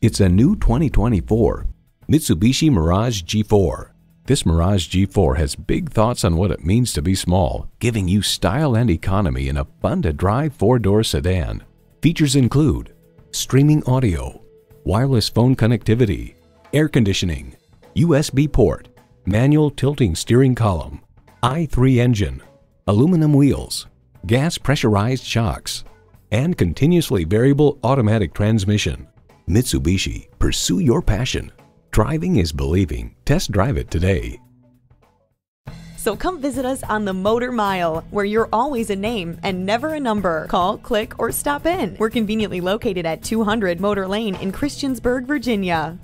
It's a new 2024 Mitsubishi Mirage G4. This Mirage G4 has big thoughts on what it means to be small, giving you style and economy in a fun-to-drive four-door sedan. Features include streaming audio, wireless phone connectivity, air conditioning, USB port, manual tilting steering column, i3 engine, aluminum wheels, gas pressurized shocks, and continuously variable automatic transmission. Mitsubishi, pursue your passion. Driving is believing. Test drive it today. So come visit us on the Motor Mile, where you're always a name and never a number. Call, click, or stop in. We're conveniently located at 200 Motor Lane in Christiansburg, Virginia.